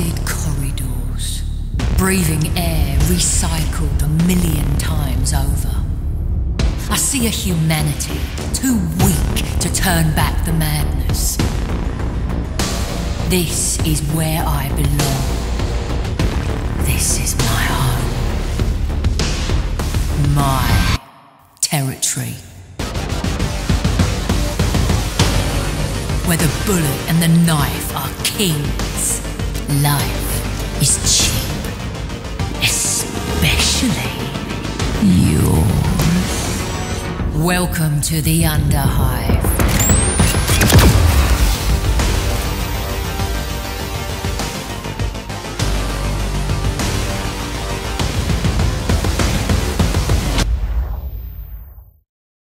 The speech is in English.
twisted corridors, breathing air recycled a million times over. I see a humanity too weak to turn back the madness. This is where I belong. This is my home. My territory. Where the bullet and the knife are kings, life is cheap. Especially yours. Welcome to the Underhive.